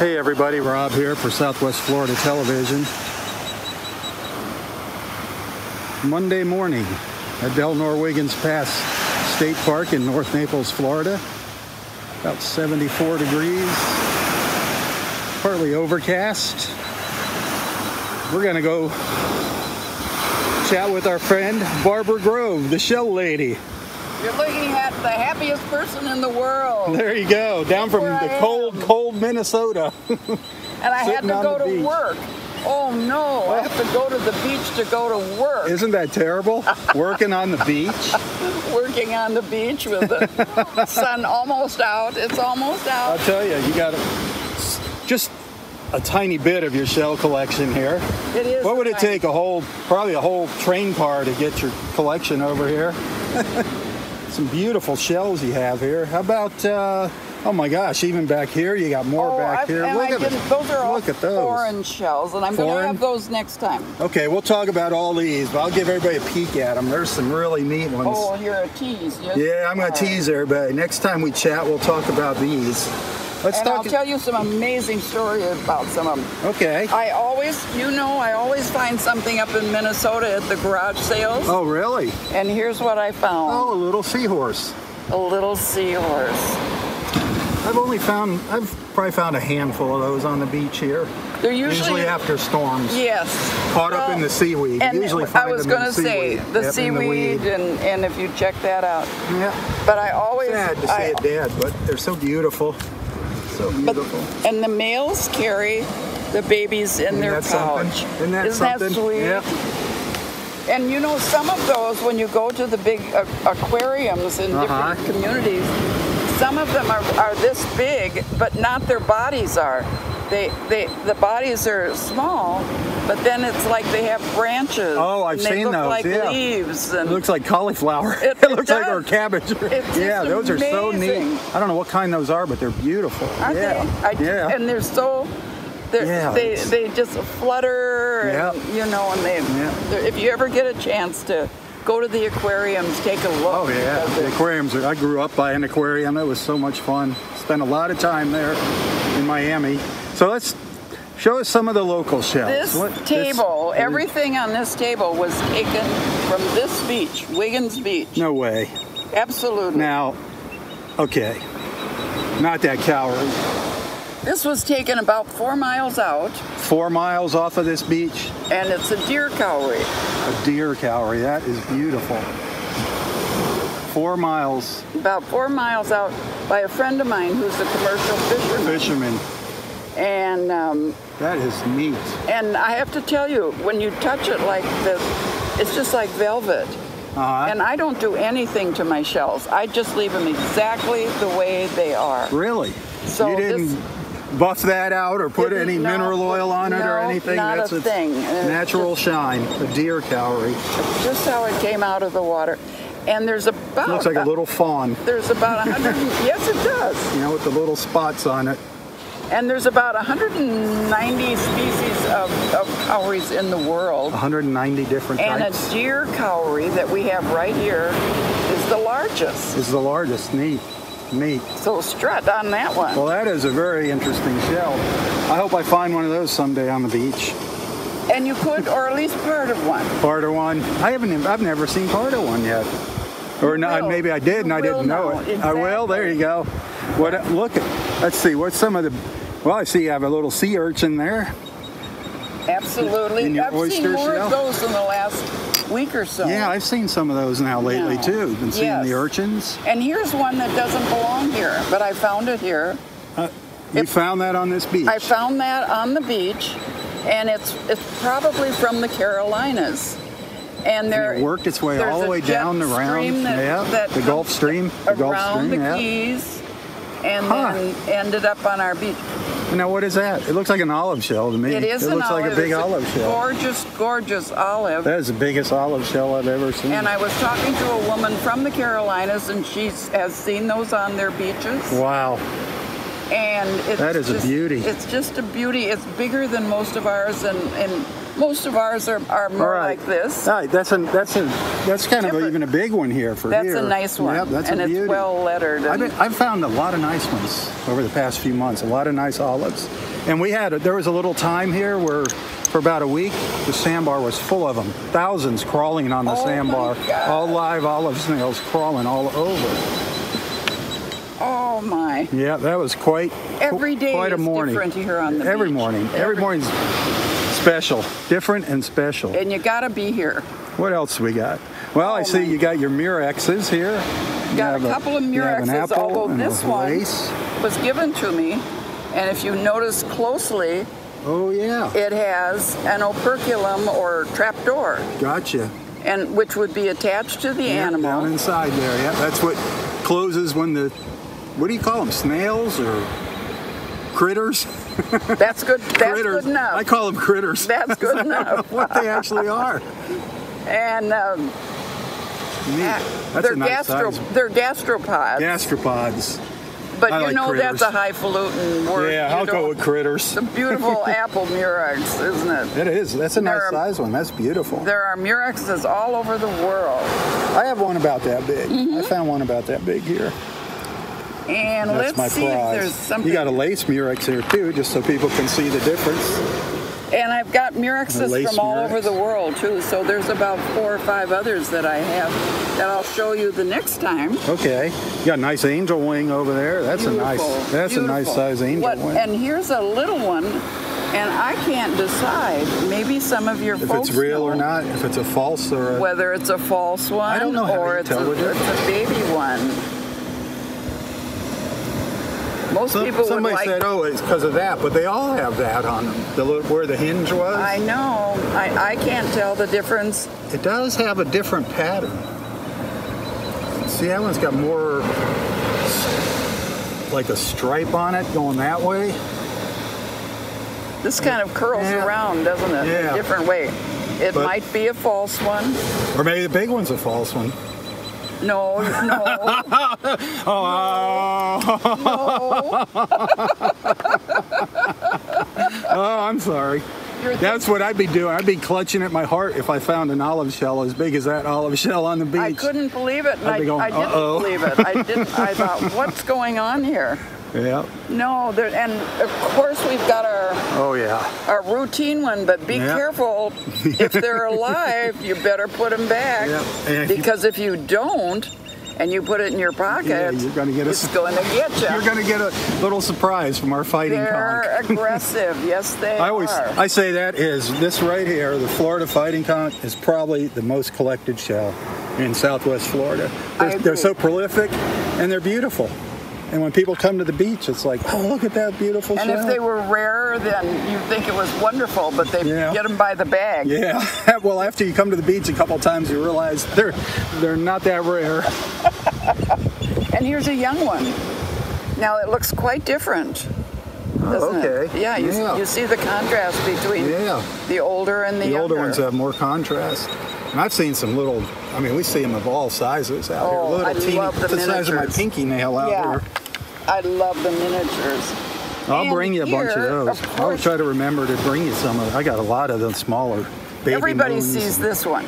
Hey everybody, Rob here for Southwest Florida Television. Monday morning at Delnor-Wiggins Pass State Park in North Naples, Florida. About 74 degrees, partly overcast. We're gonna go chat with our friend Barbara Grove, the shell lady. You're looking at the happiest person in the world. There you go, down from the cold Minnesota. And I had to go to work. Oh no, I have to go to the beach to go to work. Isn't that terrible? Working on the beach? Working on the beach with the sun almost out. It's almost out. I'll tell you, you got just a tiny bit of your shell collection here. It is. What would it take? Probably a whole train car to get your collection over here. Some beautiful shells you have here. How about, oh my gosh, even back here, you got more back here. Look at those. Foreign shells, and I'm going to have those next time. Okay, we'll talk about all these, but I'll give everybody a peek at them. There's some really neat ones. Oh, you're a tease. Yeah, I'm going to tease everybody. Next time we chat, we'll talk about these. I'll tell you some amazing story about some of them. Okay. I always find something up in Minnesota at the garage sales. Oh, really? And here's what I found. Oh, a little seahorse. A little seahorse. I've probably found a handful of those on the beach here. They're usually after storms. Yes. Caught up in the seaweed. And usually I was going to say the seaweed, and if you check that out. Yeah. But I always sad to see it dead, but they're so beautiful. So beautiful. But, and the males carry the babies in their pouch. Isn't that sweet? Yeah. And you know, some of those, when you go to the big aquariums in different communities, some of them are this big, but not their bodies are. The bodies are small, but then it's like they have branches. Oh, I've seen those. Like leaves. And it looks like cauliflower. It looks like our cabbage. Yeah, those are so neat. I don't know what kind those are, but they're beautiful. Aren't they? Yeah. And they're so. They just flutter. Yeah. And, you know, and they. If you ever get a chance to go to the aquariums, take a look. Oh yeah, the aquariums. I grew up by an aquarium. It was so much fun. Spent a lot of time there in Miami. So let's show us some of the local shells. Everything on this table was taken from this beach, Wiggins Beach. No way. Absolutely. Now, okay, not that coward. This was taken about 4 miles out. 4 miles off of this beach? And it's a deer cowrie. A deer cowrie, that is beautiful. 4 miles. About 4 miles out by a friend of mine who's a commercial fisherman. And that is neat. And I have to tell you, when you touch it like this, it's just like velvet. And I don't do anything to my shells. I just leave them exactly the way they are. Really? So you didn't buff that out or put any mineral oil on it or anything? Not a thing. Natural shine, a deer cowrie. Just how it came out of the water. And there's about... It looks like a little fawn. There's about 100... Yes, it does. You know, with the little spots on it. And there's about 190 species of cowries in the world. 190 different types. And a deer cowrie that we have right here is the largest. Is the largest. Neat. Neat. So strut on that one. Well, that is a very interesting shell. I hope I find one of those someday on the beach. And you could, or at least part of one. Part of one. I've never seen part of one yet. Or not, maybe I did and I didn't know it. Exactly. I will. There you go. What? Look at. Let's see. What's some of the? Well, I see you have a little sea urchin there. Absolutely. I've seen more of those in the last week or so. Yeah, I've seen some of those now lately, too. Been seeing the urchins. And here's one that doesn't belong here, but I found it here. You found that on this beach? I found that on the beach, and it's probably from the Carolinas. And it worked its way all the way down the round. The Gulf Stream. Around the Keys and then ended up on our beach. Now, what is that? It looks like an olive shell to me. It is an olive. It looks like a big olive shell. Gorgeous, gorgeous olive. That is the biggest olive shell I've ever seen. And I was talking to a woman from the Carolinas, and she has seen those on their beaches. Wow. And that is a beauty. It's just a beauty. It's bigger than most of ours, and Most of ours are more like this. All right, that's kind of even a big one here for here. That's a nice one. Yep, that's and a beauty. It's well lettered. I've found a lot of nice ones over the past few months. A lot of nice olives, and we had there was a little time here where for about a week the sandbar was full of them. Thousands crawling on the sandbar. All live olive snails crawling all over. Oh my! Yeah, that was quite a morning. Different here on the beach. Morning, every morning's special, different and special. And you gotta be here. What else we got? Well, I see you got your Murexes here. Got a couple of Murexes, although this one was given to me, and if you notice closely, it has an operculum or trapdoor. Gotcha. And which would be attached to the animal. Down inside there. Yeah, that's what closes when the what do you call them? Snails or critters? That's good. That's critters. Good enough. I call them critters. That's good enough. I don't know what they actually are. And they're they're gastropods. Gastropods. But you know critters. That's a highfalutin word. Yeah, I'll go with critters. The beautiful apple murex, isn't it? It is. That's a nice size one. That's beautiful. There are murexes all over the world. I have one about that big. Mm-hmm. I found one about that big here. And let's see if there's something. You got a lace murex here too, just so people can see the difference. And I've got murexes from all over the world too, so there's about 4 or 5 others that I have that I'll show you the next time. Okay. You got a nice angel wing over there. That's a nice size angel wing. And here's a little one, and I can't decide. Maybe some of your folks know if it's real or not, if it's a false or a, whether it's a false one or it's a baby one. Most people somebody would said, "Oh, it's because of that," but they all have that on them. The look where the hinge was. I know. I can't tell the difference. It does have a different pattern. See, that one's got more like a stripe on it going that way. This kind of curls around, doesn't it? Yeah. In a different way. It might be a false one. Or maybe the big one's a false one. No, no. Oh, I'm sorry. That's what I'd be doing. I'd be clutching at my heart if I found an olive shell as big as that olive shell on the beach. I couldn't believe it. I didn't believe it. I thought, what's going on here? Yeah. No, and of course we've got our our routine one, but be careful. If they're alive, you better put them back because if you don't and you put it in your pocket, you're going to get you. You're going to get a little surprise from our fighting conch. They're aggressive. Yes, they are. I say that is this right here, the Florida fighting conch is probably the most collected shell in Southwest Florida. They're so prolific and they're beautiful. And when people come to the beach, it's like, oh, look at that beautiful shell. And if they were rarer, then you'd think it was wonderful, but they get them by the bag. Yeah. Well, after you come to the beach a couple times, you realize they're not that rare. And here's a young one. Now, it looks quite different, doesn't it? Yeah, you see the contrast between the older and the younger. The older ones have more contrast. And I've seen some little, I mean, we see them of all sizes out here. Little teeny, the size of my pinky nail out here. I love the miniatures. I'll bring you a bunch of those. I'll try to remember to bring you some of them. I got a lot of the smaller baby Everybody sees this one.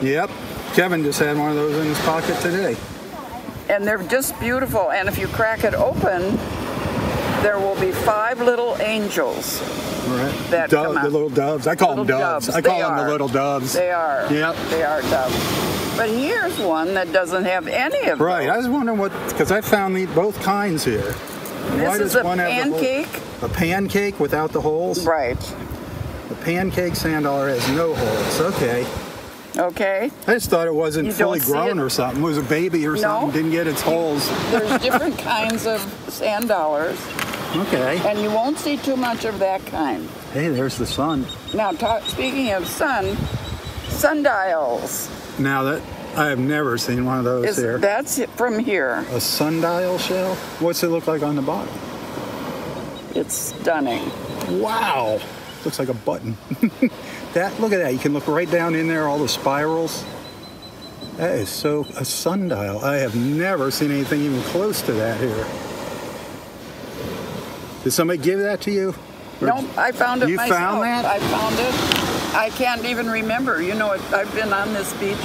Yep. Kevin just had one of those in his pocket today. And they're just beautiful. And if you crack it open, there will be 5 little angels. Right. That come out. The little doves. I call them doves. I call them the little doves. They are. Yep. They are doves. But here's one that doesn't have any of them. Right. I was wondering what, because I found both kinds here. This is a pancake. A pancake without the holes? Right. The pancake sand dollar has no holes. Okay. Okay. I just thought it wasn't fully grown or something. It was a baby or something. Didn't get its holes. There's different kinds of sand dollars. Okay. And you won't see too much of that kind. Hey, there's the sun. Now, speaking of sun, sundials. Now that I have never seen one of those here. That's it from here. A sundial shell? What's it look like on the bottom? It's stunning. Wow. Looks like a button. Look at that. You can look right down in there, all the spirals. That is a sundial. I have never seen anything even close to that here. Did somebody give that to you? No, I found it myself. You found that? I found it. I can't even remember. You know, I've been on this beach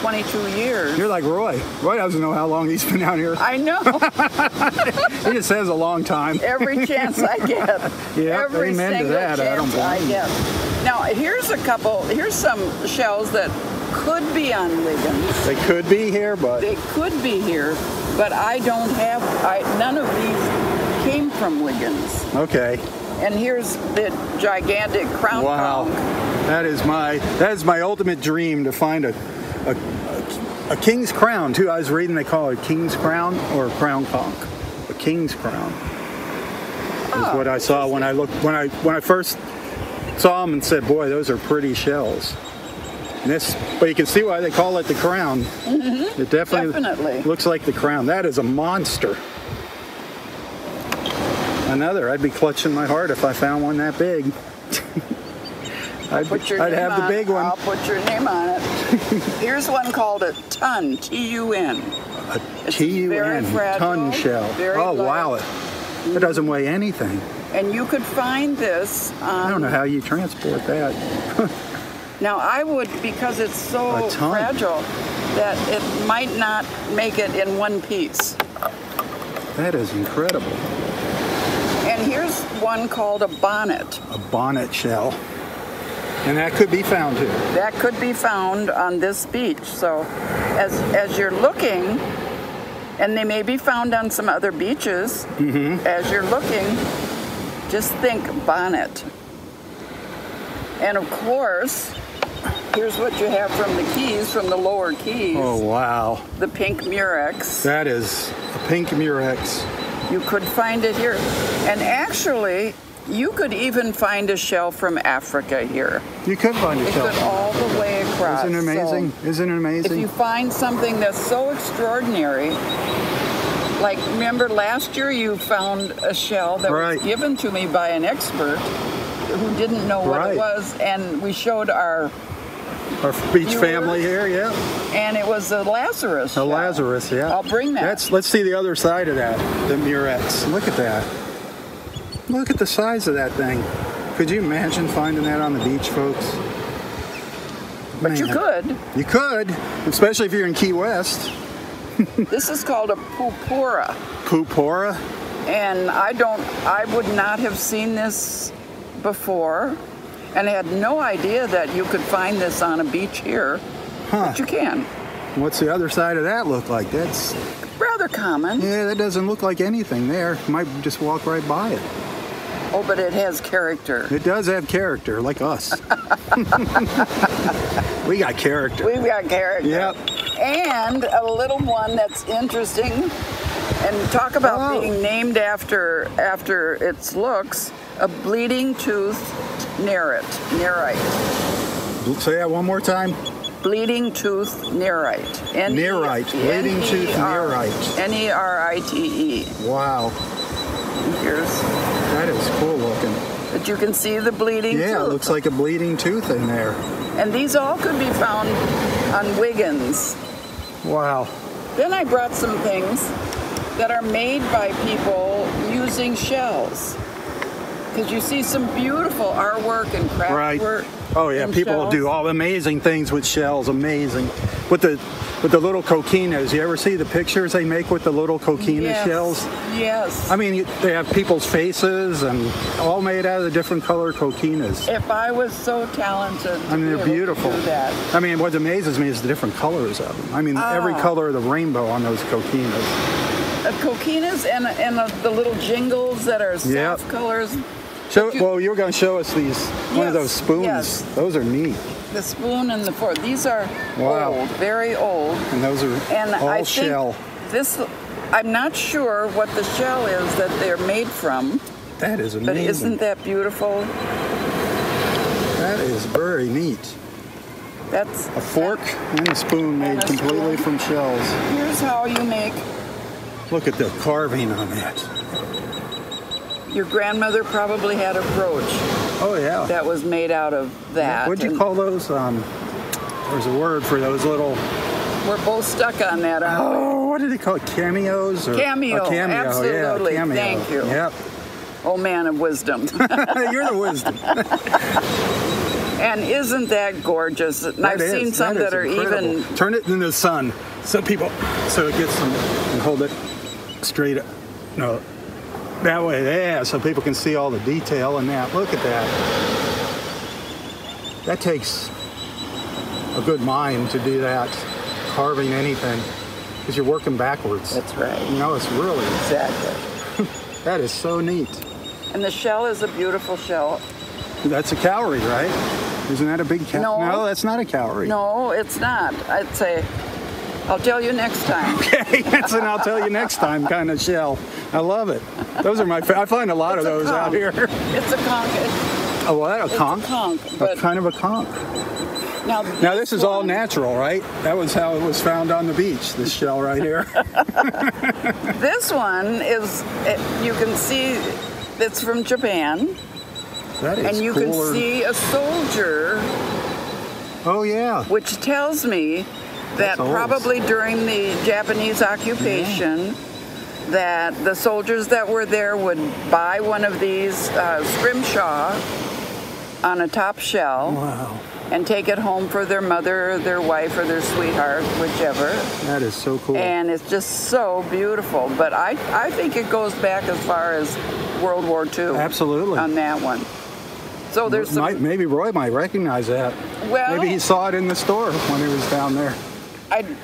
22 years. You're like Roy. Roy doesn't know how long he's been out here. I know. He just says a long time. Every chance I get. Yeah, amen to that. I don't blame you. Now, here's a couple. Here's some shells that could be on Wiggins. They could be here, but... They could be here, but I don't have... none of these came from Wiggins. Okay. And here's the gigantic crown. Wow. Punk. That is my ultimate dream, to find a king's crown, too. I was reading they call it a king's crown or a crown conch. A king's crown is what I saw when I looked, when I first saw them and said, boy, those are pretty shells. And this, but you can see why they call it the crown. Mm-hmm. It definitely looks like the crown. That is a monster. Another, I'd be clutching my heart if I found one that big. I'd have the big one. I'll put your name on it. Here's one called a tun, T-U-N. A T-U-N, tun shell. Oh, wow. It doesn't weigh anything. And you could find this on... I don't know how you transport that. Now, I would, because it's so fragile, that it might not make it in one piece. That is incredible. And here's one called a bonnet. A bonnet shell. And that could be found here. That could be found on this beach. So as you're looking, and they may be found on some other beaches, mm-hmm. As you're looking, just think bonnet. And of course, here's what you have from the Keys, from the Lower Keys. Oh, wow. The pink murex. That is a pink murex. You could find it here. And actually, you could even find a shell from Africa here. You could find a shell. It could all the way across. Isn't it amazing? So isn't it amazing? If you find something that's so extraordinary, like remember last year you found a shell that was given to me by an expert who didn't know what it was, and we showed our beach family here, yeah. And it was a Lazarus. A Lazarus, yeah. I'll bring that. Let's see the other side of that, the murex. Look at that. Look at the size of that thing. Could you imagine finding that on the beach, folks? Man. But you could. You could, especially if you're in Key West. This is called a pupura. Pupura? And I would not have seen this before. And I had no idea that you could find this on a beach here, but you can. What's the other side of that look like? That's rather common. Yeah, that doesn't look like anything there. You might just walk right by it. Oh, but it has character. It does have character, like us. We got character. We've got character. Yep. And a little one that's interesting, and talk about being named after its looks, a bleeding tooth Nerite. Say that one more time. Bleeding tooth Nerite. Nerite. Bleeding tooth Nerite. N-E-R-I-T-E. Wow. Here's. That is cool looking. But you can see the bleeding tooth. Yeah, it looks like a bleeding tooth in there. And these all could be found on Wiggins. Wow. Then I brought some things that are made by people using shells. Because you see some beautiful artwork and craft work. Oh yeah, people do all amazing things with shells. Amazing, with the little coquinas. You ever see the pictures they make with the little coquina shells? Yes. I mean, they have people's faces and all made out of the different color coquinas. If I was so talented, I mean, they're beautiful. To do that. I mean, what amazes me is the different colors of them. I mean, every color of the rainbow on those coquinas. Coquinas and the little jingles that are soft colors. Well, you were going to show us these, one of those spoons. Yes. Those are neat. The spoon and the fork. These are old, very old. And those are all shell. I'm not sure what the shell is that they're made from. That is amazing. But isn't that beautiful? That is very neat. That's a fork and a spoon made completely from shells. Here's how you make. Look at the carving on that. Your grandmother probably had a brooch. Oh, yeah. That was made out of that. What'd you call those? There's a word for those little... We're both stuck on that, aren't we? Oh, what did they call it? Cameos? Cameo. A cameo. Absolutely. Yeah, cameo. Thank you. Yep. Oh, man of wisdom. You're the wisdom. And isn't that gorgeous? And I've seen some that are even... Turn it in the sun. Some people, so it gets them, and hold it straight up. No, that way, yeah, so people can see all the detail in that. Look at that. That takes a good mind to do that, carving anything, because you're working backwards. That's right. You know, it's really... Exactly. That is so neat. And the shell is a beautiful shell. That's a cowrie, right? Isn't that a big cowrie? No. No, that's not a cowrie. No, it's not. I'd say, I'll tell you next time. Okay, it's an I'll tell you next time kind of shell. I love it. Those are my favorite. I find a lot of those conch out here. It's a conch. Oh, well, that a conch? Conch, but kind of a conch. Now this is all natural, right? That was how it was found on the beach, this shell right here. This one is, you can see, it's from Japan. And you can see a soldier. Oh, yeah. Which tells me that probably during the Japanese occupation, that the soldiers that were there would buy one of these scrimshaw on a top shell. Wow. And take it home for their mother, or their wife, or their sweetheart, whichever. That is so cool. And it's just so beautiful. But I think it goes back as far as World War II. Absolutely. On that one. So there's some... Maybe Roy might recognize that. Well, maybe he saw it in the store when he was down there.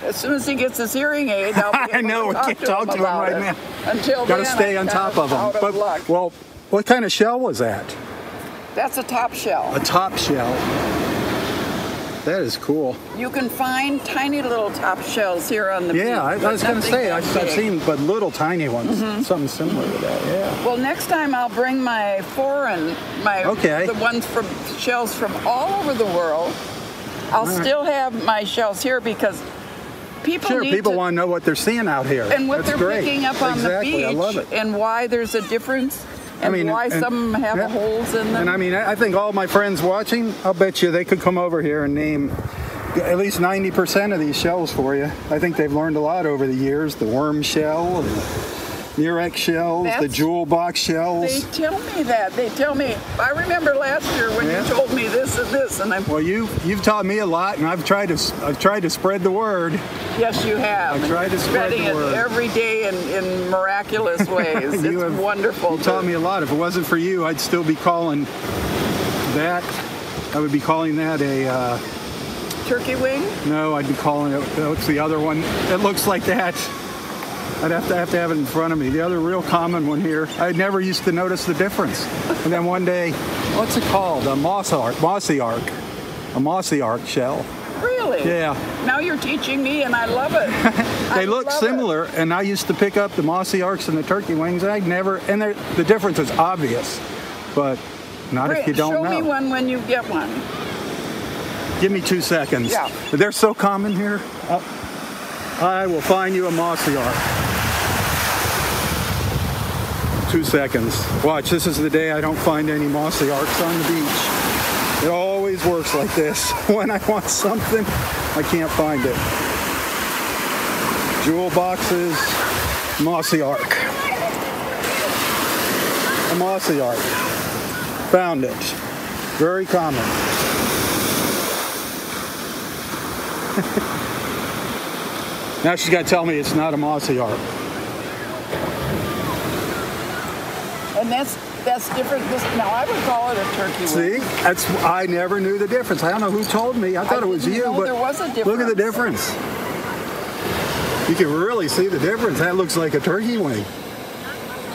As soon as he gets his hearing aid, I'll be able I know, to talk we can't to talk him to him right it. Now. Until got to stay I'm on top of him. But, luck. Well, what kind of shell was that? That's a top shell. A top shell. That is cool. You can find tiny little top shells here on the beach. Yeah, I was going to say, I've seen but little tiny ones, something similar to that, yeah. Well, next time I'll bring my foreign, the ones from, shells from all over the world. I'll still have my shells here because people need people want to know what they're seeing out here. And what they're picking up on the beach. I love it. And why there's a difference. And I mean, why some have holes in them. And I mean, I think all my friends watching, I'll bet you they could come over here and name at least 90% of these shells for you. I think they've learned a lot over the years. The worm shell, the murex shells, the jewel box shells. They tell me that. They tell me. I remember last year when you told me this and this. And I'm well, you've taught me a lot, and I've tried to spread the word. Yes, you have. I try to spread the word every day in miraculous ways. It's wonderful. You taught me a lot. If it wasn't for you, I'd still be calling that. I would be calling that a turkey wing. No, I'd be calling it. What's the other one? It looks like that. I'd have to have it in front of me. The other real common one here. I never used to notice the difference. And then one day, what's it called? A mossy arc shell. Really? Yeah. Now you're teaching me, and I love it. They look similar, and I used to pick up the mossy arcs and the turkey wings, and the difference is obvious, but not if you don't know. Show me one when you get one. Give me 2 seconds. Yeah. They're so common here. I will find you a mossy arc. 2 seconds. Watch, this is the day I don't find any mossy arcs on the beach. It always works like this. When I want something, I can't find it. Jewel boxes, mossy arc. A mossy arc. Found it. Very common. Now she's got to tell me it's not a mossy arc. And that's different. Now I would call it a turkey wing. See, I never knew the difference. I don't know who told me. I thought it was you, but there was a difference. Look at the difference. You can really see the difference. That looks like a turkey wing.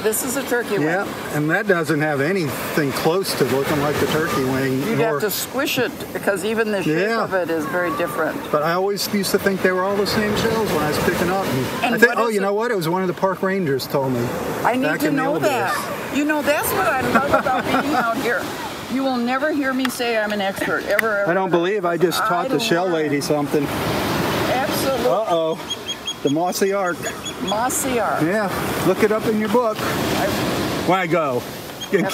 This is a turkey wing. Yeah, and that doesn't have anything close to looking like the turkey wing. You'd have to squish it because even the shape of it is very different. But I always used to think they were all the same shells when I was picking up. And I think, you know what? It was one of the park rangers told me. I need to know that. You know, that's what I love about being out here. You will never hear me say I'm an expert, ever. I don't believe I just taught the shell lady something. Absolutely. Uh-oh. The mossy arc. Mossy arc. Yeah. Look it up in your book. When I go.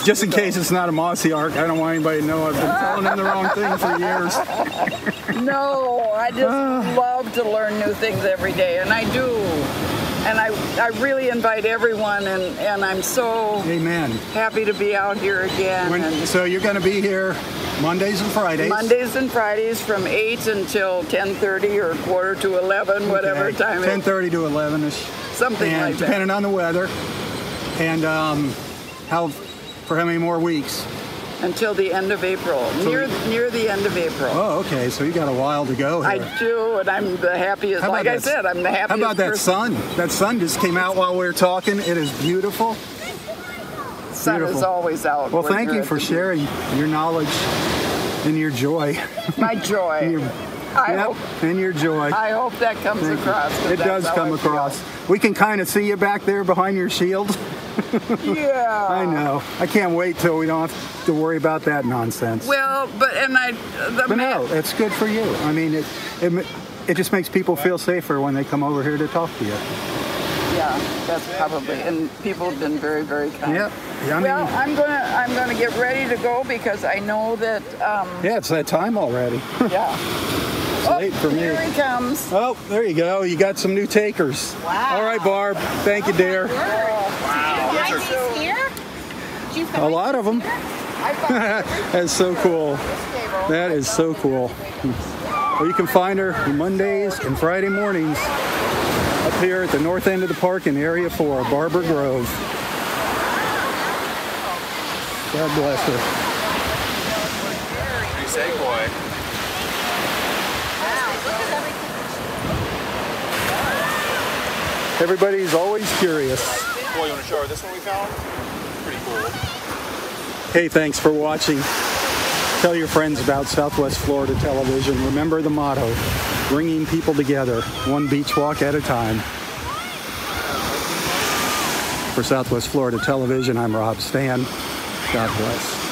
Just in case it's not a mossy arc, I don't want anybody to know I've been telling them the wrong thing for years. No, I just love to learn new things every day, and I do. And I really invite everyone, and I'm so happy to be out here again. So you're going to be here Mondays and Fridays? Mondays and Fridays from 8 until 10:30 or quarter to 11, whatever time it is. 10:30 to 11-ish. Something like that. Depending on the weather. And for how many more weeks? Until the end of April, so near the end of April. Oh, okay. So you got a while to go here. I do, and I'm the happiest. Like I said, I'm the happiest. How about that sun? That sun just came out while we were talking. It is beautiful. The sun is always out. Well, thank you for sharing your knowledge and your joy. My joy. And your joy. I hope that comes across. It does come across. We can kind of see you back there behind your shield. Yeah. I know. I can't wait till we don't have to worry about that nonsense. Well, but no, it's good for you. I mean, it just makes people feel safer when they come over here to talk to you. Yeah, that's probably. And people have been very, very kind. Yep. Yeah, well, I'm gonna get ready to go because I know that. Yeah, it's that time already. Yeah. It's late for me. Here he comes. Oh, there you go. You got some new takers. Wow. All right, Barb. Thank you, dear. A lot of them. That's so cool. That is so cool. Well, you can find her Mondays and Friday mornings up here at the north end of the park in Area 4, Barbara Grove. God bless her. Everybody's always curious. Boy, you want to show her this one we found? Pretty cool. Hey, thanks for watching. Tell your friends about Southwest Florida Television. Remember the motto, bringing people together, one beach walk at a time. For Southwest Florida Television, I'm Rob Stan. God bless.